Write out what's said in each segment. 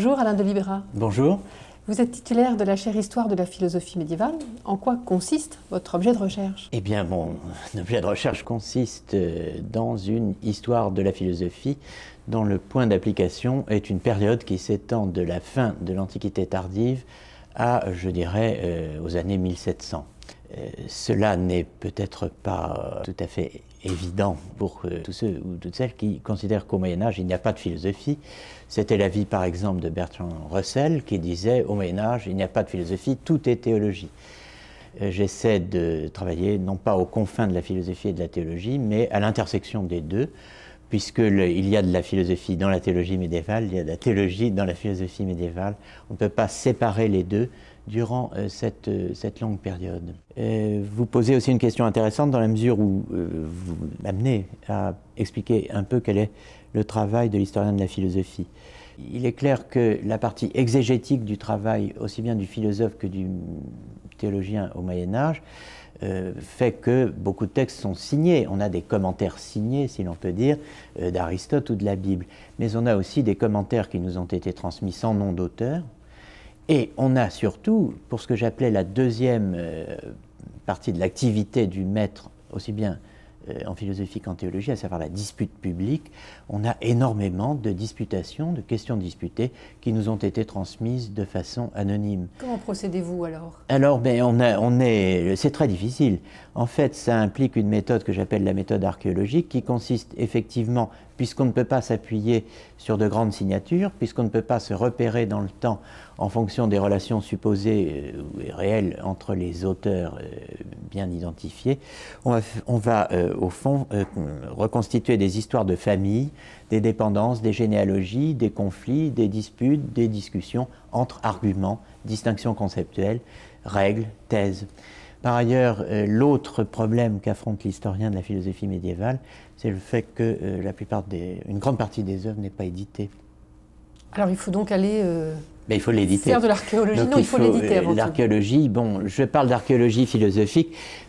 Bonjour Alain de Libera. Bonjour. Vous êtes titulaire de la chaire Histoire de la philosophie médiévale. En quoi consiste votre objet de recherche? Eh bien, mon objet de recherche consiste dans une histoire de la philosophie dont le point d'application est une période qui s'étend de la fin de l'Antiquité tardive à, je dirais, aux années 1700. Cela n'est peut-être pas tout à fait évident pour tous ceux ou toutes celles qui considèrent qu'au Moyen-Âge, il n'y a pas de philosophie. C'était l'avis, par exemple, de Bertrand Russell qui disait « Au Moyen-Âge, il n'y a pas de philosophie, tout est théologie ». J'essaie de travailler non pas aux confins de la philosophie et de la théologie, mais à l'intersection des deux, puisqu'il y a de la philosophie dans la théologie médiévale, il y a de la théologie dans la philosophie médiévale. On ne peut pas séparer les deux durant cette longue période. Vous posez aussi une question intéressante dans la mesure où vous m'amenez à expliquer un peu quel est le travail de l'historien de la philosophie. Il est clair que la partie exégétique du travail, aussi bien du philosophe que du théologien au Moyen-Âge, fait que beaucoup de textes sont signés. On a des commentaires signés, si l'on peut dire, d'Aristote ou de la Bible. Mais on a aussi des commentaires qui nous ont été transmis sans nom d'auteur. Et on a surtout, pour ce que j'appelais la deuxième partie de l'activité du maître, aussi bien en philosophie qu'en théologie, à savoir la dispute publique, on a énormément de disputations, de questions disputées qui nous ont été transmises de façon anonyme. Comment procédez-vous alors? Alors, ben, c'est très difficile. En fait, ça implique une méthode que j'appelle la méthode archéologique qui consiste effectivement, puisqu'on ne peut pas s'appuyer sur de grandes signatures, puisqu'on ne peut pas se repérer dans le temps en fonction des relations supposées ou réelles entre les auteurs bien identifiés, on va au fond, reconstituer des histoires de famille, des dépendances, des généalogies, des conflits, des disputes, des discussions entre arguments, distinctions conceptuelles, règles, thèses. Par ailleurs, l'autre problème qu'affronte l'historien de la philosophie médiévale, c'est le fait que une grande partie des œuvres n'est pas éditée. Alors il faut donc aller... Mais il faut l'éditer. Faire de l'archéologie, non, il faut l'éditer avant tout. L'archéologie, bon, je parle d'archéologie philosophique,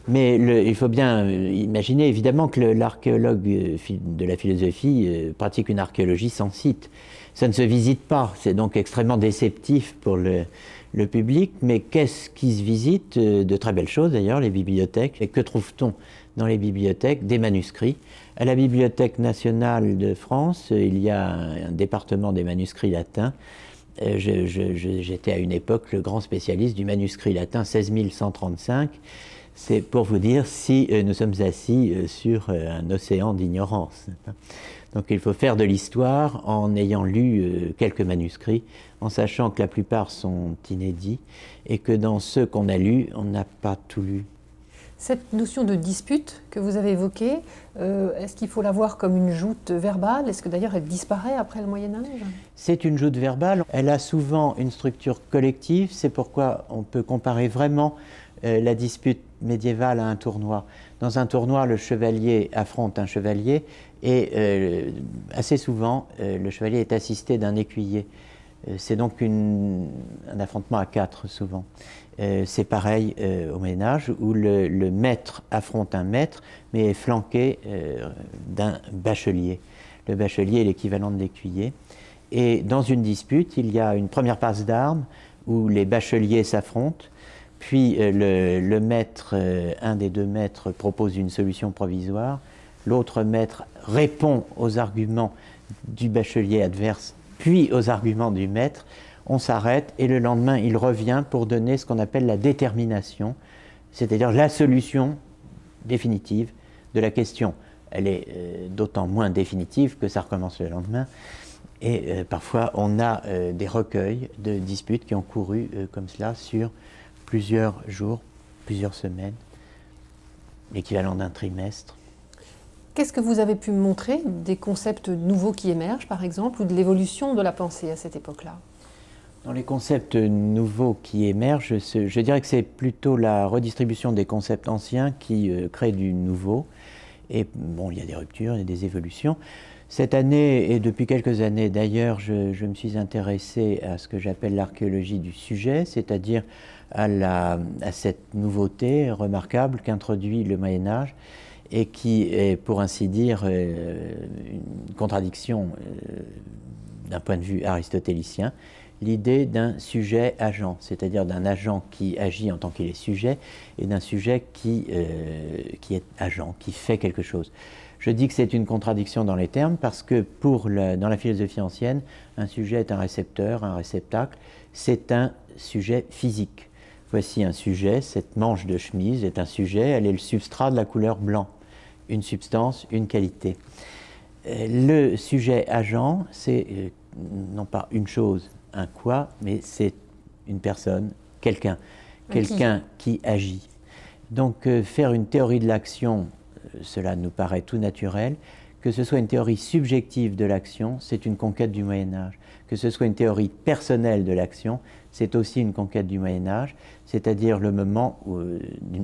mais il faut bien imaginer évidemment que l'archéologue de la philosophie pratique une archéologie sans site. Ça ne se visite pas, c'est donc extrêmement déceptif pour le public, mais qu'est-ce qui se visite? De très belles choses d'ailleurs, les bibliothèques. Et que trouve-t-on dans les bibliothèques? Des manuscrits. À la Bibliothèque nationale de France, il y a un département des manuscrits latins. J'étais à une époque le grand spécialiste du manuscrit latin 16135. C'est pour vous dire si nous sommes assis sur un océan d'ignorance. Donc il faut faire de l'histoire en ayant lu quelques manuscrits, en sachant que la plupart sont inédits et que dans ceux qu'on a lus, on n'a pas tout lu. Cette notion de dispute que vous avez évoquée, est-ce qu'il faut la voir comme une joute verbale? Est-ce que d'ailleurs elle disparaît après le Moyen-Âge? C'est une joute verbale. Elle a souvent une structure collective. C'est pourquoi on peut comparer vraiment la dispute médiévale à un tournoi. Dans un tournoi, le chevalier affronte un chevalier et assez souvent, le chevalier est assisté d'un écuyer. C'est donc un affrontement à quatre souvent. C'est pareil au Moyen-Âge où le maître affronte un maître mais est flanqué d'un bachelier. Le bachelier est l'équivalent de l'écuyer. Et dans une dispute, il y a une première passe d'armes où les bacheliers s'affrontent. Puis le maître, un des deux maîtres propose une solution provisoire. L'autre maître répond aux arguments du bachelier adverse puis aux arguments du maître, on s'arrête et le lendemain il revient pour donner ce qu'on appelle la détermination, c'est-à-dire la solution définitive de la question. Elle est d'autant moins définitive que ça recommence le lendemain et parfois on a des recueils de disputes qui ont couru comme cela sur plusieurs jours, plusieurs semaines, l'équivalent d'un trimestre. Qu'est-ce que vous avez pu montrer des concepts nouveaux qui émergent, par exemple, ou de l'évolution de la pensée à cette époque-là? Dans les concepts nouveaux qui émergent, je dirais que c'est plutôt la redistribution des concepts anciens qui crée du nouveau. Et bon, il y a des ruptures, il y a des évolutions. Cette année, et depuis quelques années d'ailleurs, je me suis intéressé à ce que j'appelle l'archéologie du sujet, c'est-à-dire à cette nouveauté remarquable qu'introduit le Moyen-Âge, et qui est, pour ainsi dire, une contradiction d'un point de vue aristotélicien, l'idée d'un sujet-agent, c'est-à-dire d'un agent qui agit en tant qu'il est sujet et d'un sujet qui est agent, qui fait quelque chose. Je dis que c'est une contradiction dans les termes parce que dans la philosophie ancienne, un sujet est un récepteur, un réceptacle, c'est un sujet physique. Voici un sujet, cette manche de chemise est un sujet, elle est le substrat de la couleur blanc, une substance, une qualité. Le sujet-agent, c'est non pas une chose, un quoi, mais c'est une personne, quelqu'un, quelqu'un qui agit. Donc faire une théorie de l'action, cela nous paraît tout naturel. Que ce soit une théorie subjective de l'action, c'est une conquête du Moyen-Âge. Que ce soit une théorie personnelle de l'action, c'est aussi une conquête du Moyen-Âge, c'est-à-dire le moment,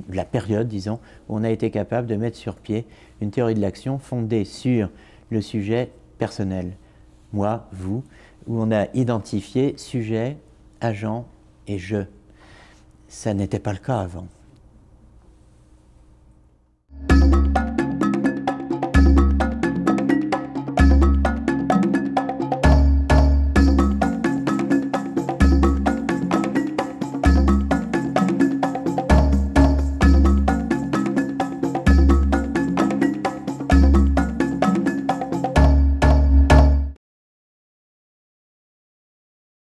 la période, disons, où on a été capable de mettre sur pied une théorie de l'action fondée sur le sujet personnel, moi, vous, où on a identifié sujet, agent et je. Ça n'était pas le cas avant.